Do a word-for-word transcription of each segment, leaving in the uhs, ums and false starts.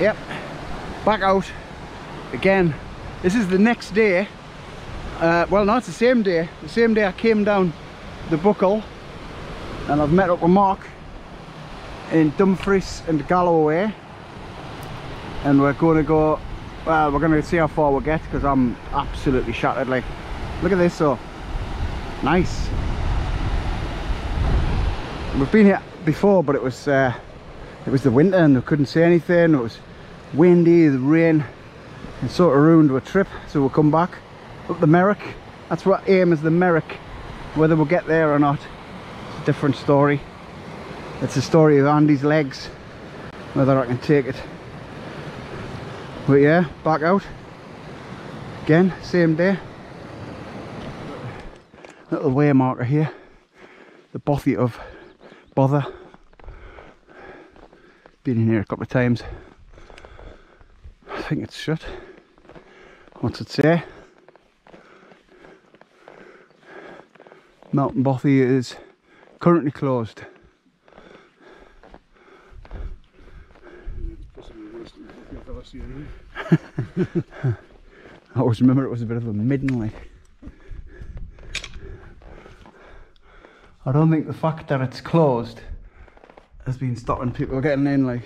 Yep, back out again. This is the next day. Uh, well, no, it's the same day. The same day I came down the Buckle, and I've met up with Mark in Dumfries and Galloway, and we're going to go. Well, we're going to see how far we get because I'm absolutely shattered. Like, look at this, though. Nice. We've been here before, but it was uh, it was the winter, and we couldn't see anything. It was windy, the rain. It sort of ruined our trip, so we'll come back up the Merrick. That's what aim is, the Merrick. Whether we'll get there or not, it's a different story. It's the story of Andy's legs, whether I can take it. But yeah, back out again, same day. Little way marker here, the Bothy of Bother. Been in here a couple of times. I think it's shut. What's it say? Mountain Bothy is currently closed. I always remember it was a bit of a midden, like. I don't think the fact that it's closed has been stopping people getting in, like.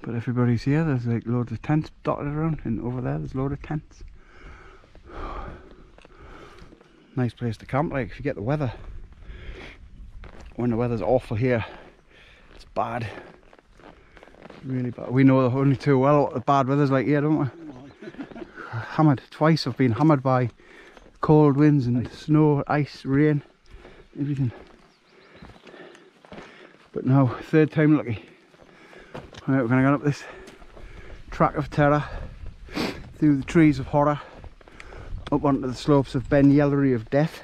But everybody's here. There's like loads of tents dotted around, and over there there's a load of tents. Nice place to camp, like, if you get the weather. When the weather's awful here, it's bad. Really bad. We know only too well what the bad weather's like here, don't we? Hammered. Twice I've been hammered by cold winds and ice. Snow, ice, rain, everything. But now, third time lucky. Alright, we're gonna go up this track of terror, through the trees of horror, up onto the slopes of Ben Yellowlie of death.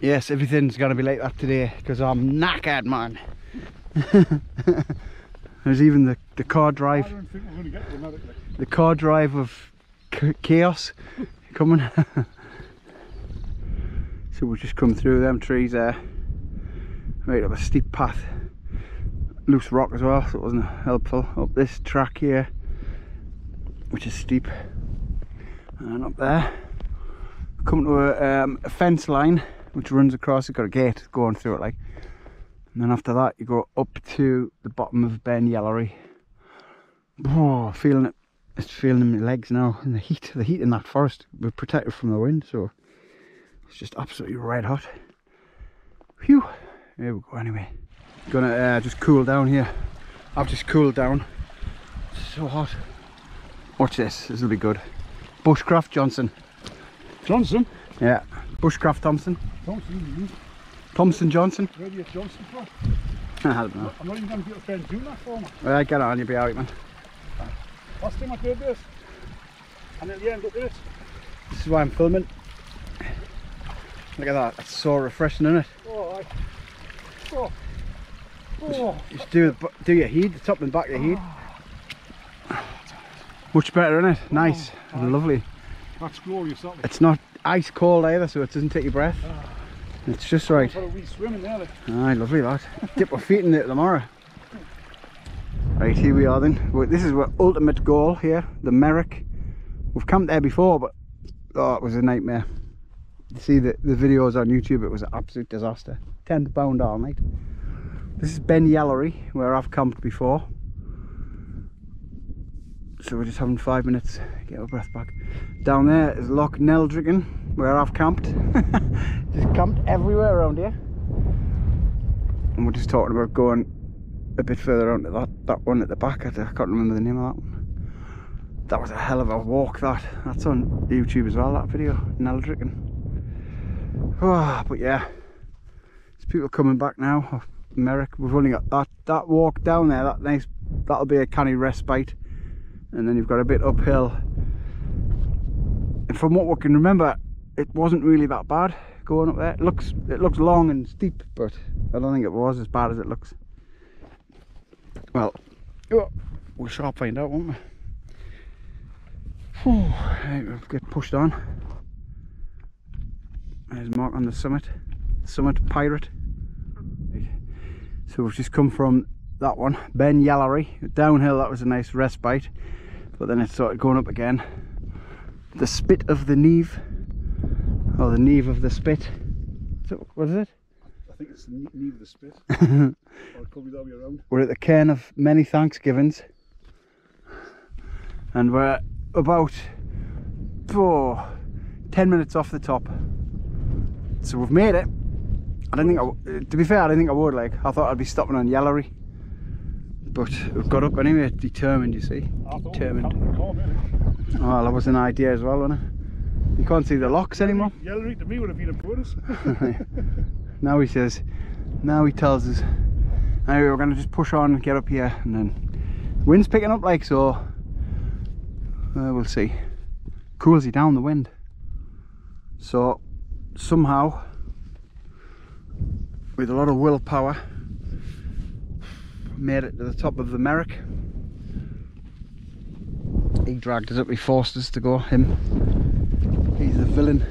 Yes, everything's gonna be like that today, because I'm knackered, man. There's even the, the car drive. I don't think we're going to get to the, the car drive of chaos coming. So we'll just come through them trees there, right up a steep path, loose rock as well, so it wasn't helpful. Up this track here, which is steep, and up there, come to a, um, a fence line which runs across. It's got a gate going through it, like. And then after that you go up to the bottom of Ben Yellowlie. Oh, feeling it. It's feeling in my legs now, and the heat, the heat in that forest. We're protected from the wind, so it's just absolutely red hot. Phew, here we go anyway. Gonna uh, just cool down here. I've just cooled down. It's so hot. Watch this, this will be good. Bushcraft Johnson. Johnson? Yeah, Bushcraft Thompson. Thompson, Thompson Johnson. Where do you get Johnson from? I don't know. I'm not even going to get a friend doing that for me. Right, get on, you'll be alright, man. Last time I did this, and at the end of this. This is why I'm filming. Look at that, that's so refreshing, isn't it? Oh, I... oh. Oh. Just, just do, the, do your head, the top and back of your head. Oh. Much better, isn't it? Oh. Nice and oh. Lovely. That's glorious, that. It's not ice cold either, so it doesn't take your breath. Oh. It's just right. Got a wee swim in there, like. Aye, lovely that. Dip our feet in it tomorrow. Right, here we are then. This is our ultimate goal here, the Merrick. We've camped there before, but oh, it was a nightmare. You see the, the videos on YouTube, it was an absolute disaster. ten pound all night. This is Ben Yellowlie, where I've camped before. So we're just having five minutes, get our breath back. Down there is Loch Neldricken, where I've camped. Just camped everywhere around here, and we're just talking about going a bit further on to that, that one at the back. I can't remember the name of that one. That was a hell of a walk, that. That's on YouTube as well, that video, Neldricken. Oh, but yeah, there's people coming back now off Merrick. We've only got that, that walk down there, that nice, that'll be a canny respite, and then you've got a bit uphill, and from what we can remember it wasn't really that bad going up there. It looks, it looks long and steep, but I don't think it was as bad as it looks. Well, we'll sure find out, won't we? Whew, right, we'll get pushed on. There's Mark on the summit. Summit pirate. Right. So we've just come from that one, Ben Yellowlie. Downhill, that was a nice respite, but then it's sort of going up again. The Spit of the Neve, or the Neve of the Spit. Is it, what is it? I think it's the Neve of the Spit. Or it could be the other way around. We're at the Cairn of Many Thanksgivings, and we're about oh, ten minutes off the top. So we've made it. I don't think I, to be fair, I don't think I would like. I thought I'd be stopping on Yellowlie, but we've got up anyway. Determined, you see. Determined. Well, that was an idea as well, wasn't it? You can't see the locks anymore. Yellowlie to me would have been a bonus. Now he says, now he tells us. Anyway, we're going to just push on and get up here, and then the wind's picking up like so. Uh, we'll see. Cools you down, the wind. So somehow, with a lot of willpower, made it to the top of the Merrick. He dragged us up, he forced us to go, him. He's the villain.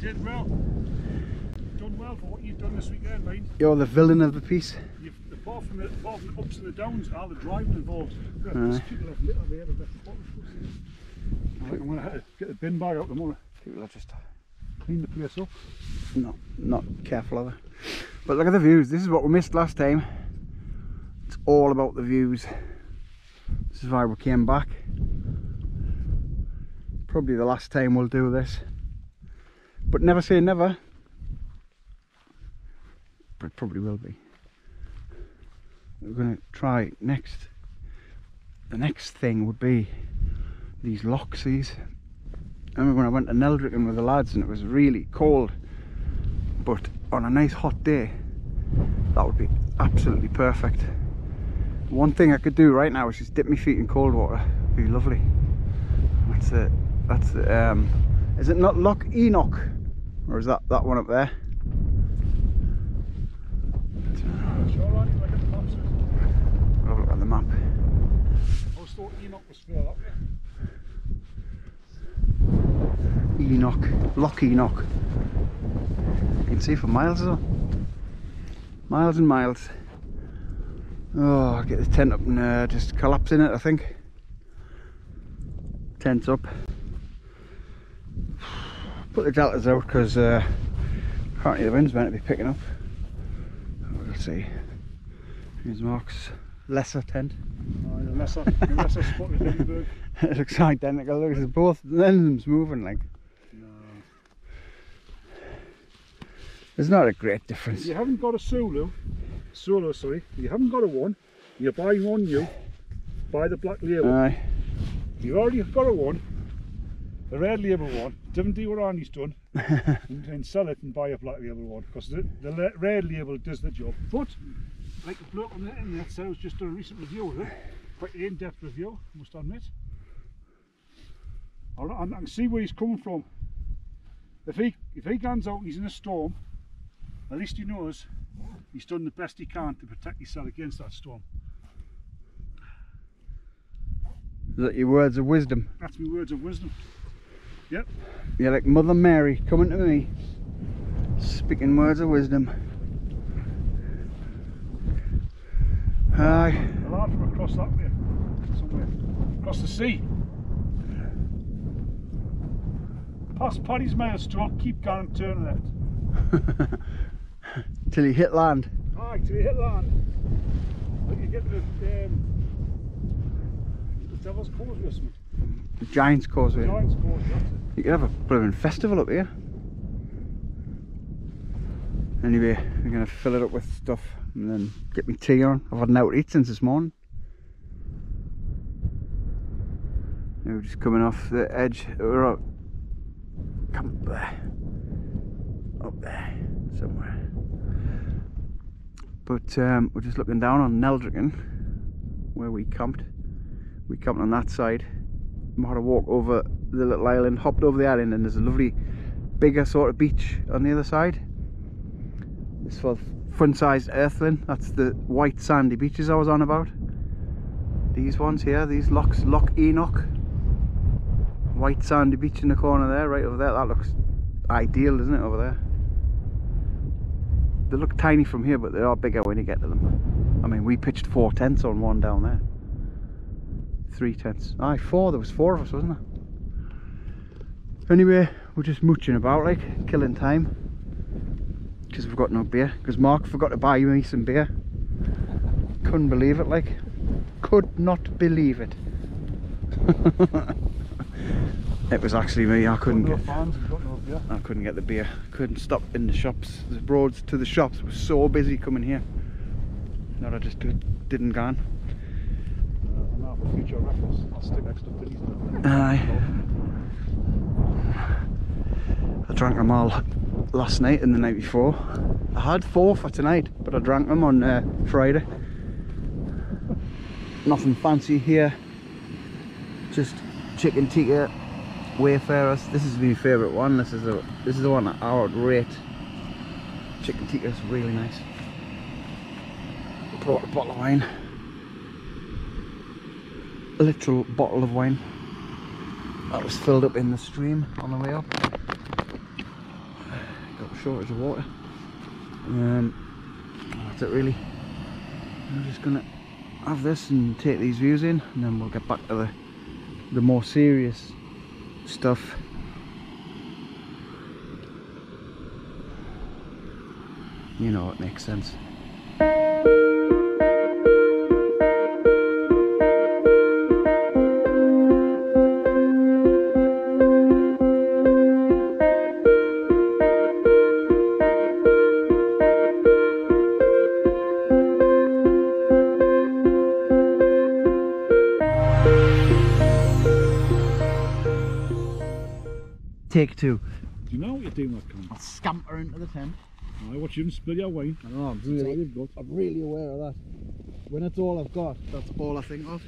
You did well. You've done well for what you've done this weekend, mate. You're the villain of the piece. You've, apart, from the, apart from the ups and the downs, are the driving involved. There's people have lit on the head of the bottom. I think I'm going to get the bin bag out tomorrow. People have just cleaned the place up. No, not careful either. But look at the views. This is what we missed last time. It's all about the views. This is why we came back. Probably the last time we'll do this, but never say never. But it probably will be. We're going to try next. The next thing would be these lochs. These. I remember when I went to Neldricken with the lads and it was really cold, but on a nice hot day that would be absolutely perfect. One thing I could do right now is just dip my feet in cold water. It'd be lovely. That's it. That's it. Um, is it not Loch Enoch, or is that that one up there? Have a look at the map. I was thought Enoch was further up there. Enoch, Loch Enoch. You can see for miles though. Miles and miles. Oh, I'll get the tent up and uh, just collapse in it, I think. Tents up. Put the deltas out because uh, apparently the wind's meant to be picking up. We'll see. Here's Mark's lesser tent. Oh, the lesser, the lesser spot in Edinburgh. It looks identical. Look, it's both lenses moving like. No. There's not a great difference. If you haven't got a solo, solo sorry. If you haven't got a one. You buy one new. Buy the black label. Aye. You've already got a one, the red label one, don't do what Arnie's done, and, and sell it and buy a black label one, because the, the red label does the job. But, like the bloke on the internet said, I was just doing a recent review of it, quite an in-depth review, I must admit. All right, and I can see where he's coming from. If he, if he guns out and he's in a storm, at least he knows he's done the best he can to protect himself against that storm. Is that your words of wisdom? That's my words of wisdom. Yep. You're like Mother Mary coming to me, speaking words of wisdom. Hi. I'll have to across that way, somewhere. Across the sea. Past Paddy's Milestone, keep going and turn left. Till you hit land. Aye, till you hit land. Like you get the. Um, Devil's Causeway, the Giant's Causeway. The Giant's Causeway, that's it. You could have a blooming festival up here. Anyway, I'm going to fill it up with stuff and then get my tea on. I've had an out to eat since this morning. Now we're just coming off the edge. We're up. Come up there. Up there, somewhere. But um, we're just looking down on Neldricken, where we camped. We camped on that side. We had a walk over the little island, hopped over the island, and there's a lovely bigger sort of beach on the other side. It's for fun-sized earthling. That's the white sandy beaches I was on about. These ones here, these locks, Loch Enoch. White sandy beach in the corner there, right over there. That looks ideal, doesn't it, over there? They look tiny from here, but they are bigger when you get to them. I mean, we pitched four tents on one down there. Three tents. Aye, four. There was four of us, wasn't there? Anyway, we're just mooching about, like, killing time. Because we've got no beer. Because Mark forgot to buy me some beer. Couldn't believe it, like. Could not believe it. It was actually me. I couldn't get I couldn't get the beer. Couldn't stop in the shops. The roads to the shops were so busy coming here. No, I just did, didn't go on. Uh, now for future reference, I'll stick extra things in there. Aye. I drank them all last night and the night before. I had four for tonight, but I drank them on uh, Friday. Nothing fancy here. Just chicken tikka, Wayfarers. This is my favourite one. This is the this is the one that I would rate. Chicken tikka is really nice. Brought a bottle of wine, a literal bottle of wine that was filled up in the stream on the way up. Got a shortage of water. Um, that's it really. I'm just gonna have this and take these views in, and then we'll get back to the the more serious stuff. You know, it makes sense. Take two. Do you know what you're doing that kind of? I'll scamper into the tent. I watch you and spill your wine. I know, I'm really, like, you've got. I'm really aware of that. When it's all I've got, that's all I think of.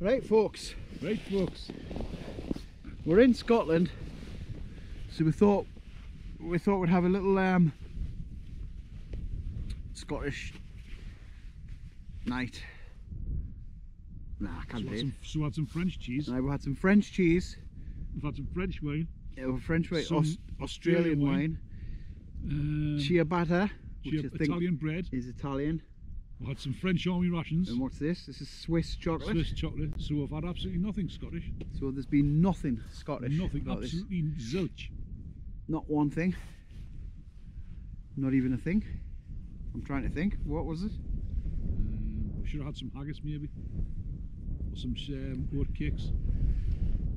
Right folks. Right folks. We're in Scotland. So we thought we thought we'd have a little um Scottish night. Nah, I can't so do it. Some, so we had some French cheese. Nah, we had some French cheese. We've had some French wine. Yeah, well, French wine, Aus Australian wine. wine. Uh, ciabatta, which I think Italian bread. Is Italian. We've had some French army rations. And what's this? This is Swiss chocolate. Swiss chocolate. So we've had absolutely nothing Scottish. So there's been nothing Scottish. Nothing, absolutely this. zilch. Not one thing. Not even a thing. I'm trying to think. What was it? Um, we should have had some haggis maybe. Some um, oat cakes.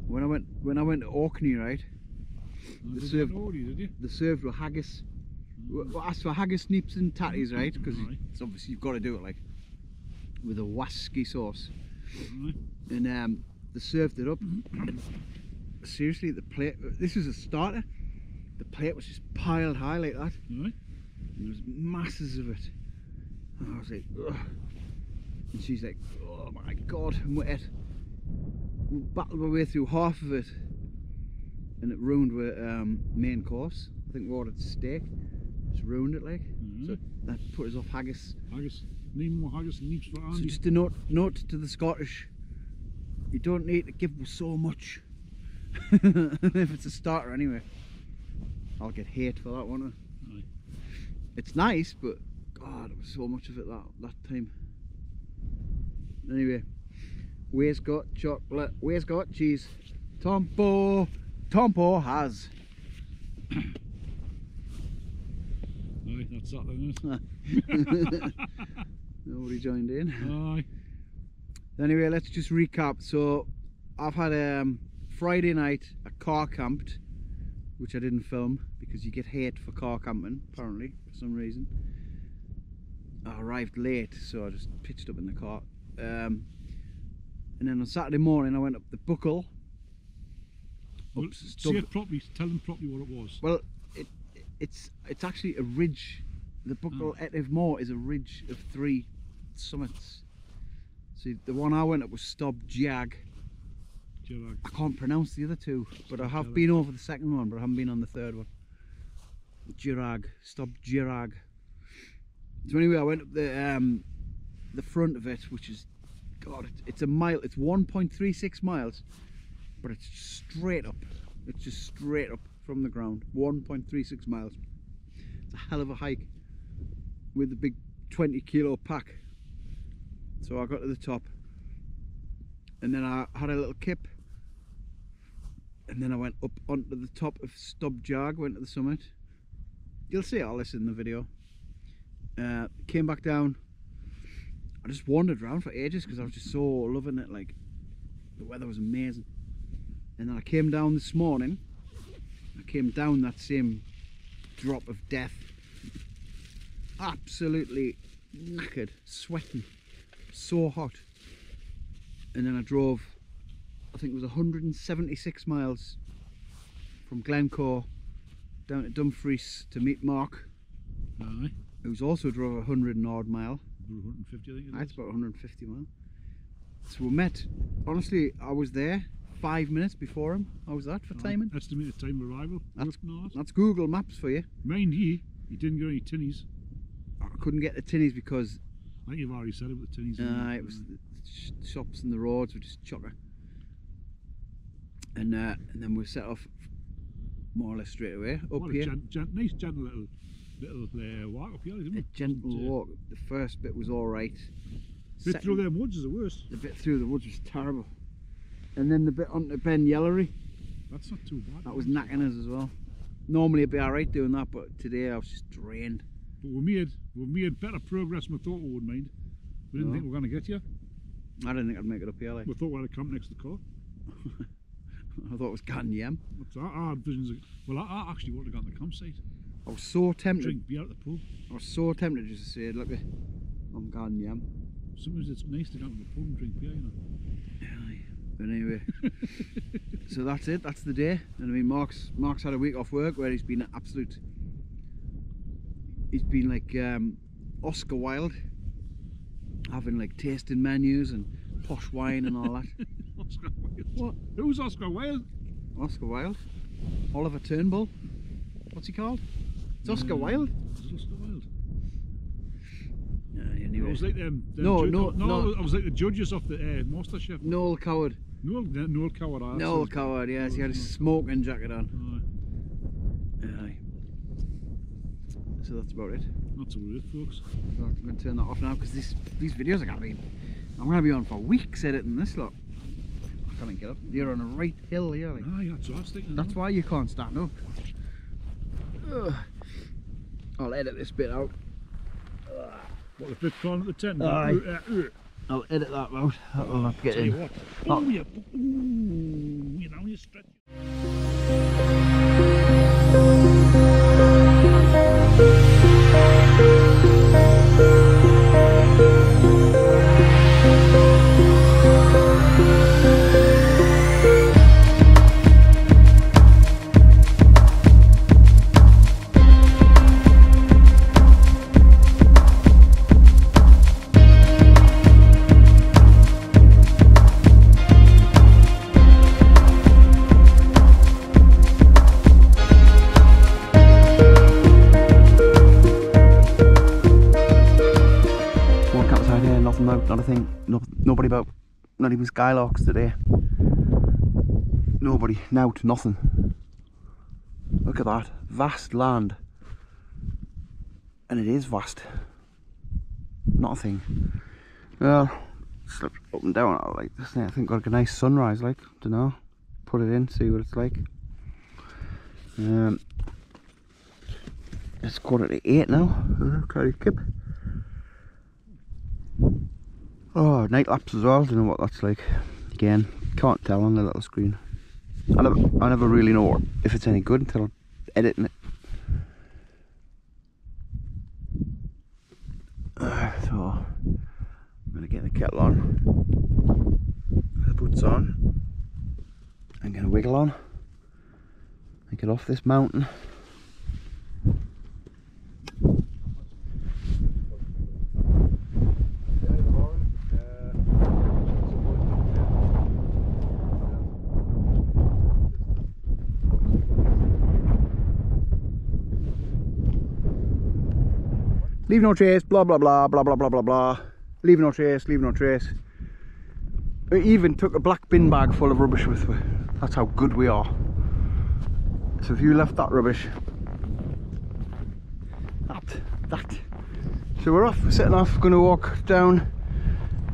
When I went when I went to Orkney, right, no, they served already, did you? They served with haggis. Mm. Well, as for haggis, neeps and tatties, right? Because right. it's obviously you've got to do it like with a wasky sauce. Right. And um, they served it up. Seriously, the plate. This was a starter. The plate was just piled high like that. Right. And there was masses of it. And I was like, ugh. And she's like, oh my god, I'm wet. We battled our way through half of it and it ruined our um, main course. I think we ordered steak, just ruined it like. Mm-hmm. So that put us off haggis. Haggis, need more haggis and neeps for Andy. So just a note, note to the Scottish, you don't need to give them so much. If it's a starter anyway. I'll get hate for that one. Aye. It's nice, but god, there was so much of it that, that time. Anyway, Way's got chocolate, Way's got cheese. Tompo, Tompo has. Aye, that's that then, isn't it? Nobody joined in. Aye. Anyway, let's just recap. So, I've had a um, Friday night, I car camped, which I didn't film because you get hate for car camping, apparently, for some reason. I arrived late, so I just pitched up in the car. Um, and then on Saturday morning I went up the Buckle. Well, say it properly, tell them properly what it was. Well, it, it, it's it's actually a ridge. The Buckle Etive Mo is a ridge of three summits. See, the one I went up was Stob Dearg. I can't pronounce the other two, but I have been over the second one, but I haven't been on the third one. Dearg, Stob Dearg. So anyway, I went up the um, the front of it, which is, god, it, it's a mile, it's one point three six miles, but it's straight up, it's just straight up from the ground, one point three six miles. It's a hell of a hike. with the big twenty kilo pack. So I got to the top and then I had a little kip, and then I went up onto the top of Stob Dearg, went to the summit. You'll see all this in the video. Uh, came back down. I just wandered around for ages because I was just so loving it, like the weather was amazing. And then I came down this morning. I came down that same drop of death, absolutely knackered, sweating, so hot. And then I drove, I think it was one hundred seventy-six miles from Glencoe down to Dumfries to meet Mark, Aye. who's also drove a hundred and odd mile. one hundred fifty, I think it is. It's about one hundred fifty mile. So we met. Honestly, I was there five minutes before him. How was that for oh, timing? Estimated time of arrival. That's, that's Google Maps for you. Mind you, you didn't get any tinnies. I couldn't get the tinnies because I think you've already said about the tinnies. Uh, it was the sh shops and the roads were just chocker. And uh, and then we set off more or less straight away up what here. A gen gen nice gentle little. little uh, walk up here, didn't it? A gentle yeah. walk. The first bit was alright. The bit through them woods is the worst. The bit through the woods was terrible. And then the bit onto Ben Yellowlie. That's not too bad. That was knacking us as well. Normally it'd be alright doing that, but today I was just drained. But we made, we made better progress than we thought we would, mind. We didn't no. think we were going to get here. I didn't think I'd make it up here. Like. We thought we had a camp next to the car. I thought it was Gan Yem. Our visions. Well, I, I actually wanted to go to the campsite. I was so tempted. Drink beer at the pub. I was so tempted just to say, look, I'm gone, yam. Sometimes it's nice to go to the pub and drink beer, you know. Aye. But anyway, so that's it. That's the day. And I mean, Mark's Mark's had a week off work where he's been an absolute. He's been like um, Oscar Wilde, having like tasting menus and posh wine and all that. Oscar Wilde. What? Who's Oscar Wilde? Oscar Wilde. Oliver Turnbull. What's he called? It's Oscar um, Wilde. It's Oscar Wilde. Uh, anyway. I was like them. them no, no, no, no. I was like the judges of the uh, Master Chef. Noel Coward. Noel, Noel Coward. I Noel Coward. Yes, Noel he had a smoking jacket on. Aye. Aye. So that's about it. That's about it, folks. So I'm going to turn that off now because these these videos are going to be. I'm going to be on for weeks editing this lot. I can't get up. You're on a right hill here. Like. Aye, that's what I was thinking. That's why you can't stand up. Ugh. I'll edit this bit out. Ugh. What, the bit gone at the tent? Aye. Uh, uh, I'll edit that out. That'll not get in. Tell you what. Oh, you, ooh, you know, you stretch. Not even skylarks today. Nobody, nout, nothing. Look at that vast land, and it is vast. Nothing. Well, slipped up and down out like this. I think got like a nice sunrise. Like, don't know. Put it in, see what it's like. Um, it's quarter to eight now. Try to keep. Oh, night lapse as well, I don't know what that's like. Again, can't tell on the little screen. I never, I never really know if it's any good until I'm editing it. Uh, so, I'm going to get the kettle on, the boots on, I'm going to wiggle on, and get off this mountain. Leave no trace, blah blah blah blah blah blah blah blah. Leave no trace, leave no trace. We even took a black bin bag full of rubbish with us. That's how good we are. So if you left that rubbish, that, that, So we're off, we're setting off, we're going to walk down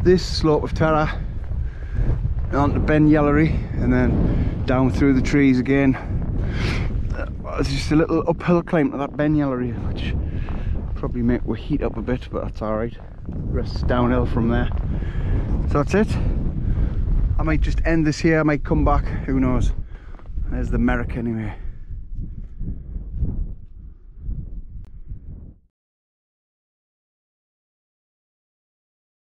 this slope of Tara onto Ben Yellowlie and then down through the trees again. It's just a little uphill climb to that Ben Yellowlie, which probably make will heat up a bit, but that's alright. Rests downhill from there. So that's it. I might just end this here, I might come back, who knows. There's the Merrick anyway.